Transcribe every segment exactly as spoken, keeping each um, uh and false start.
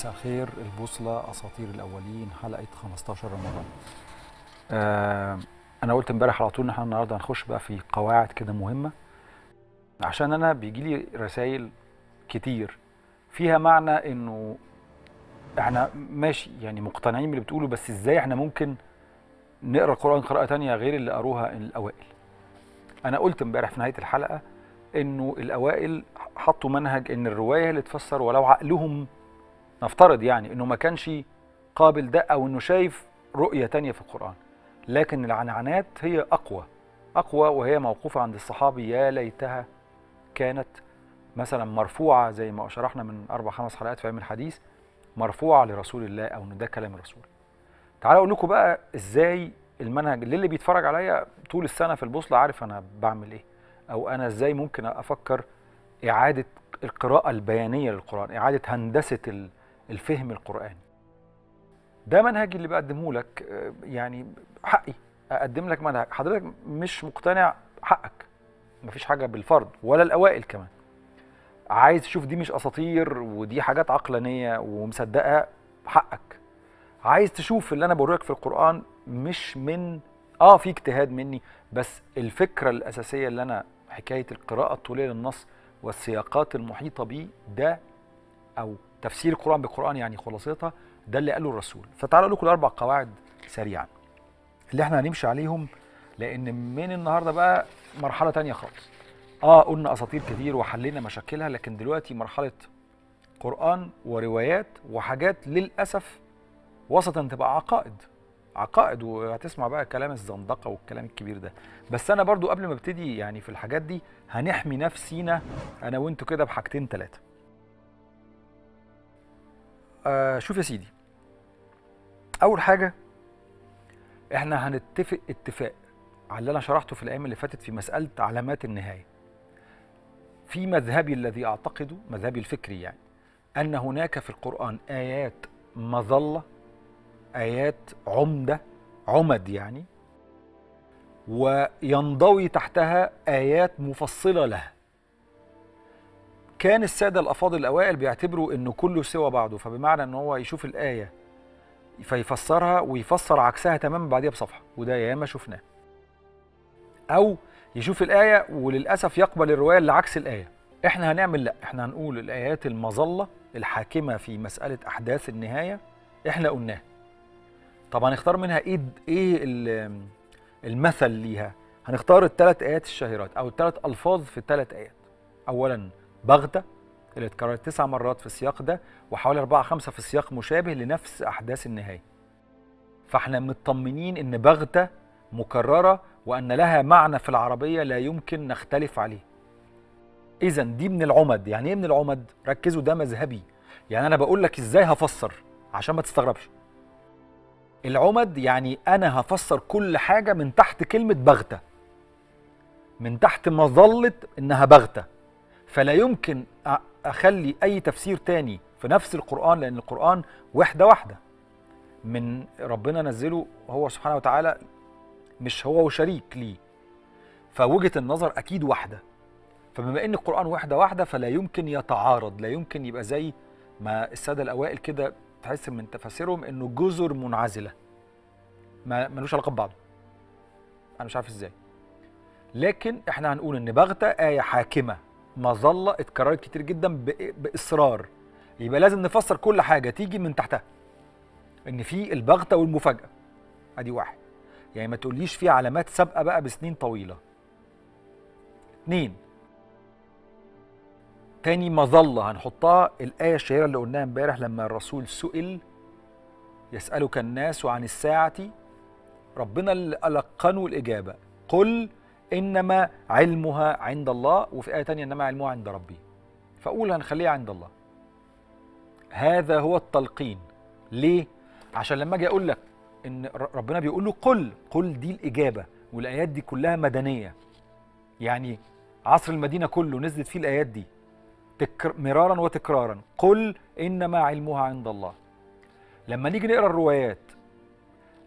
مساء الخير. البوصلة أساطير الأولين حلقة خمستاشر رمضان. آه أنا قلت امبارح على طول إن احنا النهارده هنخش بقى في قواعد كده مهمة، عشان أنا بيجي لي رسائل كتير فيها معنى إنه احنا ماشي يعني مقتنعين باللي بتقوله، بس إزاي احنا ممكن نقرأ القرآن قراءة تانية غير اللي قروها الأوائل. أنا قلت امبارح في نهاية الحلقة إنه الأوائل حطوا منهج إن الرواية اللي تفسر ولو عقلهم، نفترض يعني إنه ما كانش قابل ده أو إنه شايف رؤية تانية في القرآن، لكن العنعنات هي أقوى أقوى وهي موقوفة عند الصحابي يا ليتها كانت، مثلا مرفوعة زي ما شرحنا من أربع خمس حلقات في علم الحديث، مرفوعة لرسول الله أو إن ده كلام الرسول. تعالوا أقول لكم بقى إزاي المنهج للي بيتفرج عليا طول السنة في البوصلة عارف أنا بعمل إيه، أو أنا إزاي ممكن أفكر إعادة القراءة البيانية للقرآن، إعادة هندسة الفهم القرآني. ده منهجي اللي بقدمه لك، يعني حقي أقدم لك منهج. حضرتك مش مقتنع حقك، مفيش حاجة بالفرض ولا الأوائل كمان. عايز تشوف دي مش أساطير ودي حاجات عقلانية ومصدقها، حقك. عايز تشوف اللي أنا بوريك في القرآن مش من آه في اجتهاد مني، بس الفكرة الأساسية اللي أنا حكاية القراءة الطولية للنص والسياقات المحيطة بيه ده، أو تفسير القرآن بالقرآن يعني خلاصتها، ده اللي قاله الرسول. فتعالوا أقول لكم الأربع قواعد سريعا اللي احنا هنمشي عليهم، لأن من النهاردة بقى مرحلة تانية خالص. آه قلنا أساطير كتير وحلينا مشاكلها، لكن دلوقتي مرحلة قرآن وروايات وحاجات للأسف وسطا تبقى عقائد عقائد وهتسمع بقى كلام الزندقه والكلام الكبير ده. بس انا برضو قبل ما ابتدي يعني في الحاجات دي هنحمي نفسينا انا وانتوا كده بحاجتين ثلاثه. آه شوف يا سيدي، اول حاجه احنا هنتفق اتفاق على اللي انا شرحته في الايام اللي فاتت في مساله علامات النهايه. في مذهبي الذي اعتقده، مذهبي الفكري يعني، ان هناك في القران ايات مظله، آيات عمدة عمد يعني، وينضوي تحتها آيات مفصلة لها. كان السادة الأفاضل الأوائل بيعتبروا إنه كله سوى بعضه، فبمعنى إن هو يشوف الآية فيفسرها ويفسر عكسها تماما بعديها بصفحة، وده ياما شفناه. أو يشوف الآية وللأسف يقبل الرواية اللي عكس الآية. إحنا هنعمل لأ، إحنا هنقول الآيات المظلة الحاكمة في مسألة أحداث النهاية إحنا قلناها. طبعا هنختار منها ايه ايه المثل ليها؟ هنختار الثلاث ايات الشهيرات او الثلاث الفاظ في الثلاث ايات. اولا بغتة اللي اتكررت تسع مرات في السياق ده، وحوالي اربعه خمسه في سياق مشابه لنفس احداث النهايه. فاحنا مطمنين ان بغتة مكرره وان لها معنى في العربيه لا يمكن نختلف عليه. اذا دي من العمد. يعني ايه من العمد؟ ركزوا، ده مذهبي، يعني انا بقول لك ازاي هفسر عشان ما تستغربش. العمد يعني أنا هفسر كل حاجة من تحت كلمة بغتة، من تحت مظلة إنها بغتة، فلا يمكن أخلي أي تفسير تاني في نفس القرآن، لأن القرآن وحدة واحدة من ربنا نزله هو سبحانه وتعالى، مش هو وشريك ليه، فوجهة النظر أكيد واحدة. فبما إن القرآن وحدة واحدة فلا يمكن يتعارض، لا يمكن يبقى زي ما السادة الأوائل كده تحس من تفسيرهم انه جزر منعزله ما ملوش علاقه ببعضه. انا مش عارف ازاي، لكن احنا هنقول ان بغتة ايه حاكمه مظله اتكررت كتير جدا باصرار، يبقى لازم نفسر كل حاجه تيجي من تحتها ان في البغتة والمفاجاه. ادي واحد، يعني ما تقوليش في علامات سابقه بقى بسنين طويله. اتنين، تاني مظلة هنحطها الآية الشهيرة اللي قلناها امبارح لما الرسول سئل يسألك الناس عن الساعة، ربنا اللي ألقنوا الإجابة قل إنما علمها عند الله، وفي آية تانية إنما علمها عند ربي، فأقول هنخليها عند الله. هذا هو التلقين. ليه؟ عشان لما أجي أقول لك إن ربنا بيقول له قل، قل دي الإجابة، والآيات دي كلها مدنية، يعني عصر المدينة كله نزلت فيه الآيات دي مرارا وتكرارا، قل إنما علمها عند الله. لما نيجي نقرأ الروايات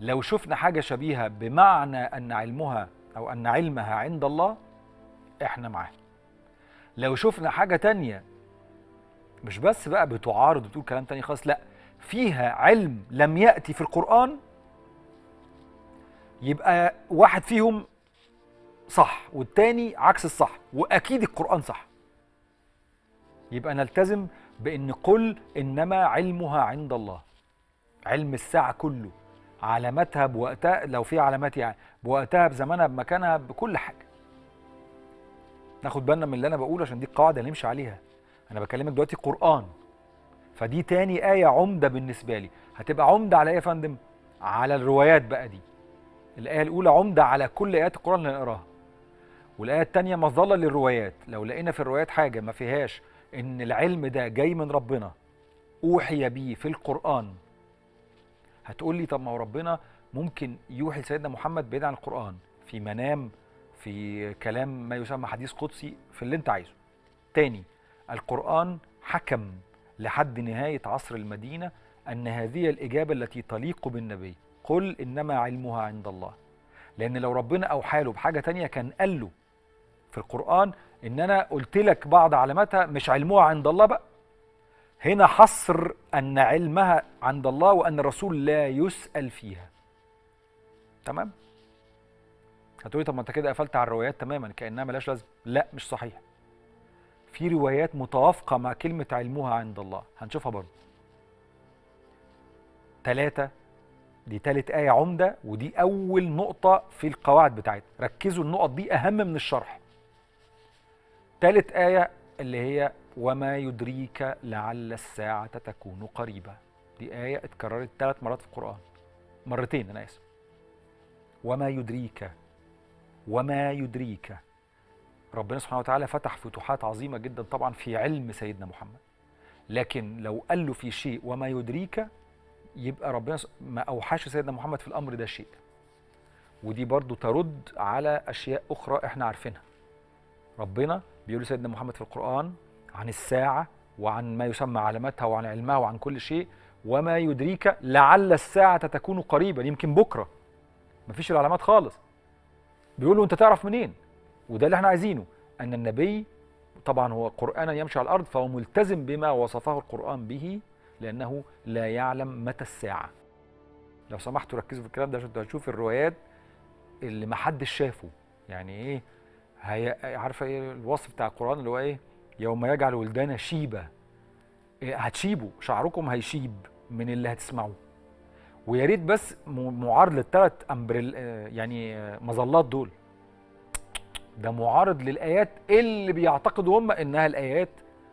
لو شفنا حاجة شبيهة بمعنى أن علمها أو أن علمها عند الله إحنا معاه. لو شفنا حاجة تانية مش بس بقى بتعارض وبتقول كلام تاني خالص، لا، فيها علم لم يأتي في القرآن، يبقى واحد فيهم صح والتاني عكس الصح، وأكيد القرآن صح. يبقى نلتزم بأن قل إنما علمها عند الله، علم الساعة كله، علاماتها بوقتها، لو في علامات يعني بوقتها بزمانها بمكانها بكل حاجة. ناخد بالنا من اللي أنا بقوله عشان دي القاعدة اللي نمشي عليها. أنا بكلمك دلوقتي قرآن، فدي تاني آية عمدة بالنسبة لي. هتبقى عمدة على إيه يا فندم؟ على الروايات بقى دي. الآية الأولى عمدة على كل آيات القرآن اللي نقراها، والآية التانية مظلة للروايات. لو لقينا في الروايات حاجة ما فيهاش إن العلم ده جاي من ربنا، أوحي بيه في القرآن، هتقول لي طب ما هو ربنا ممكن يوحي سيدنا محمد بعيد عن القرآن، في منام، في كلام ما يسمى حديث قدسي، في اللي أنت عايزه. تاني، القرآن حكم لحد نهاية عصر المدينة أن هذه الإجابة التي تليق بالنبي، قل إنما علمها عند الله. لأن لو ربنا أوحى له بحاجة تانية كان قال له في القرآن إن أنا قلت لك بعض علاماتها، مش علمها عند الله بقى. هنا حصر أن علمها عند الله وأن الرسول لا يسأل فيها. تمام؟ هتقولي طب ما أنت كده قفلت على الروايات تماما كأنها ملاش لازمة. لا، مش صحيح. في روايات متوافقة مع كلمة علمها عند الله، هنشوفها برضه. ثلاثة، دي ثالث آية عمدة، ودي أول نقطة في القواعد بتاعتنا، ركزوا النقط دي أهم من الشرح. ثالث آية اللي هي وما يدريك لعل الساعة تكون قريبة، دي آية اتكررت ثلاث مرات في القرآن، مرتين أنا آسف. وما يدريك، وما يدريك، ربنا سبحانه وتعالى فتح فتوحات عظيمة جدا طبعا في علم سيدنا محمد، لكن لو قال له في شيء وما يدريك يبقى ربنا ما أوحاش سيدنا محمد في الأمر ده شيء. ودي برضو ترد على أشياء أخرى إحنا عارفينها. ربنا بيقول سيدنا محمد في القرآن عن الساعة وعن ما يسمى علاماتها وعن علمها وعن كل شيء، وما يدريك لعل الساعة تكون قريبة، يمكن بكرة، مفيش العلامات خالص. بيقول له أنت تعرف منين؟ وده اللي احنا عايزينه، أن النبي طبعا هو قرآنا يمشي على الأرض، فهو ملتزم بما وصفه القرآن به، لأنه لا يعلم متى الساعة. لو سمحتوا ركزوا في الكلام ده عشان انتوا هتشوفوا الروايات اللي ما حدش شافه. يعني ايه؟ عارفه ايه الوصف بتاع القرآن اللي هو ايه؟ يوم يجعل ولدانا شيبة، إيه هتشيبوا شعركم، هيشيب من اللي هتسمعوه. ويا ريت بس معارض للثلاث امبريل يعني مظلات دول، ده معارض للآيات اللي بيعتقدوا هم إنها الآيات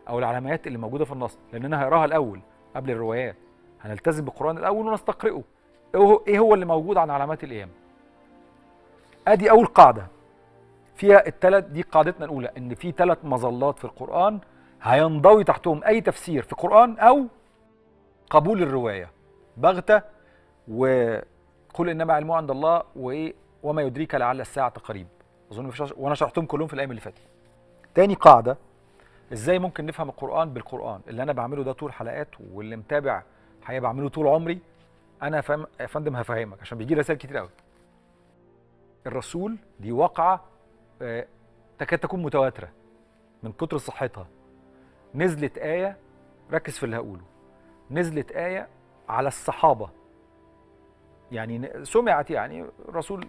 أو العلامات اللي موجودة في النص، لأن أنا هقراها الأول قبل الروايات. هنلتزم بالقرآن الأول ونستقرئه، إيه هو اللي موجود عن علامات القيامة. أدي أول قاعدة فيها التلات، دي قاعدتنا الأولى، إن في تلات مظلات في القرآن هينضوي تحتهم أي تفسير في القرآن أو قبول الرواية بغتة، وقل إنما علمه عند الله، وإيه وما يدريك لعل الساعة قريب. أظن مفيش عش... وأنا شرحتهم كلهم في الأيام اللي فاتت. تاني قاعدة، إزاي ممكن نفهم القرآن بالقرآن؟ اللي أنا بعمله ده طول حلقات، واللي متابع الحقيقة بعمله طول عمري. أنا فهم... يا فندم هفهمك عشان بيجي لي رسائل كتير قوي. الرسول دي واقعة آه... تكاد تكون متواترة من كتر صحتها. نزلت آية، ركز في اللي هقوله، نزلت آية على الصحابة، يعني سمعت، يعني الرسول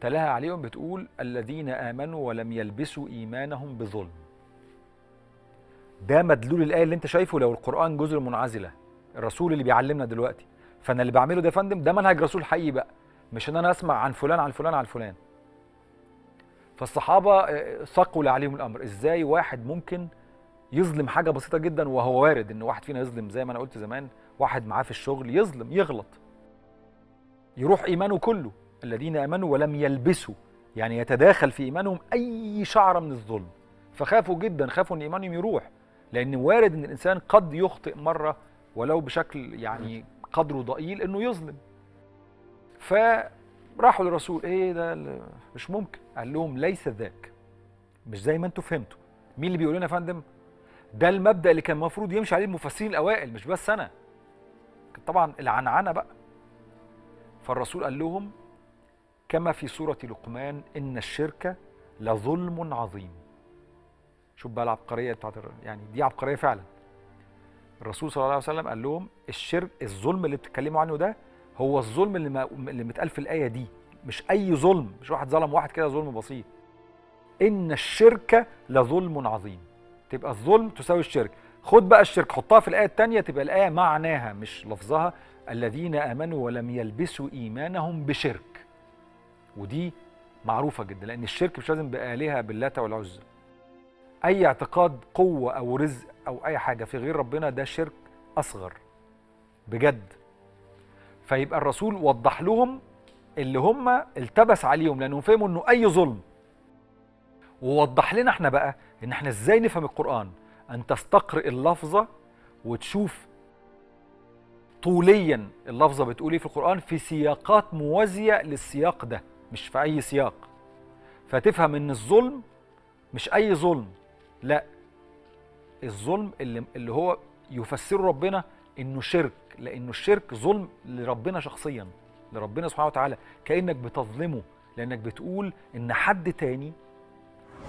تلاها عليهم بتقول الذين آمنوا ولم يلبسوا إيمانهم بظلم. ده مدلول الآية اللي أنت شايفه. لو القرآن جزر منعزلة، الرسول اللي بيعلمنا دلوقتي، فأنا اللي بعمله ده يا فندم ده منهج رسول حقيقي بقى، مش إن أنا أسمع عن فلان عن فلان عن فلان. فالصحابة ثقل عليهم الأمر. إزاي واحد ممكن يظلم حاجة بسيطة جدا، وهو وارد إن واحد فينا يظلم، زي ما أنا قلت زمان، واحد معاه في الشغل يظلم، يغلط، يروح إيمانه كله. الذين آمنوا ولم يلبسوا، يعني يتداخل في إيمانهم أي شعرة من الظلم، فخافوا جدا، خافوا إن إيمانهم يروح، لأن وارد إن الإنسان قد يخطئ مرة ولو بشكل يعني قدره ضئيل إنه يظلم. فراحوا للرسول، إيه ده مش ممكن، قال لهم ليس ذاك، مش زي ما أنتوا فهمتوا. مين اللي بيقول لنا يا فندم؟ ده المبدأ اللي كان المفروض يمشي عليه المفسرين الأوائل، مش بس أنا، طبعا العنعنة بقى. فالرسول قال لهم كما في سورة لقمان إن الشرك لظلم عظيم. شوف بقى العبقرية بتاعت، يعني دي عبقرية فعلا. الرسول صلى الله عليه وسلم قال لهم الشرك، الظلم اللي بتتكلموا عنه ده هو الظلم اللي, ما اللي متقال في الآية دي، مش أي ظلم، مش واحد ظلم واحد كده ظلم بسيط. إن الشرك لظلم عظيم، تبقى الظلم تساوي الشرك. خد بقى الشرك حطها في الآية التانية، تبقى الآية معناها مش لفظها الذين آمنوا ولم يلبسوا إيمانهم بشرك، ودي معروفة جدا لأن الشرك مش لازم بآلهة باللات والعزى. أي اعتقاد قوة أو رزق أو أي حاجة في غير ربنا ده شرك أصغر بجد. فيبقى الرسول وضح لهم اللي هم التبس عليهم لأنهم فهموا إنه أي ظلم، ووضح لنا إحنا بقى إن إحنا إزاي نفهم القرآن، أن تستقرئ اللفظة وتشوف طوليا اللفظة بتقول إيه في القرآن في سياقات موازية للسياق ده، مش في أي سياق، فتفهم إن الظلم مش أي ظلم، لا الظلم اللي, اللي هو يفسره ربنا إنه شرك، لأنه الشرك ظلم لربنا شخصيا، لربنا سبحانه وتعالى، كأنك بتظلمه لأنك بتقول إن حد تاني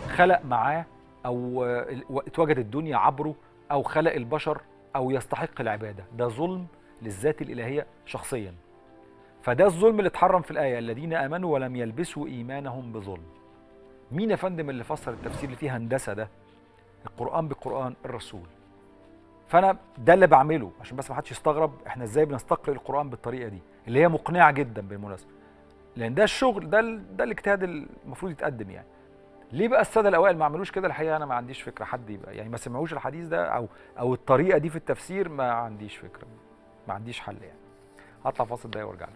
خلق معاه أو اتوجد الدنيا عبره أو خلق البشر أو يستحق العبادة، ده ظلم للذات الإلهية شخصيا. فده الظلم اللي اتحرم في الآية الذين آمنوا ولم يلبسوا إيمانهم بظلم. مين يا فندم اللي فسر التفسير اللي فيه هندسة ده؟ القرآن بالقرآن، الرسول. فأنا ده اللي بعمله عشان بس ما حدش يستغرب إحنا إزاي بنستقرئ القرآن بالطريقة دي اللي هي مقنعة جدا بالمناسبة، لأن ده الشغل ده ال... ده الاجتهاد المفروض يتقدم. يعني ليه بقى السادة الأوائل ما عملوش كده؟ الحقيقة أنا ما عنديش فكرة، حد يبقى يعني ما سمعوش الحديث ده أو أو الطريقة دي في التفسير، ما عنديش فكرة، ما عنديش حل يعني. هطلع فاصل دقيقة وارجع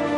لكم.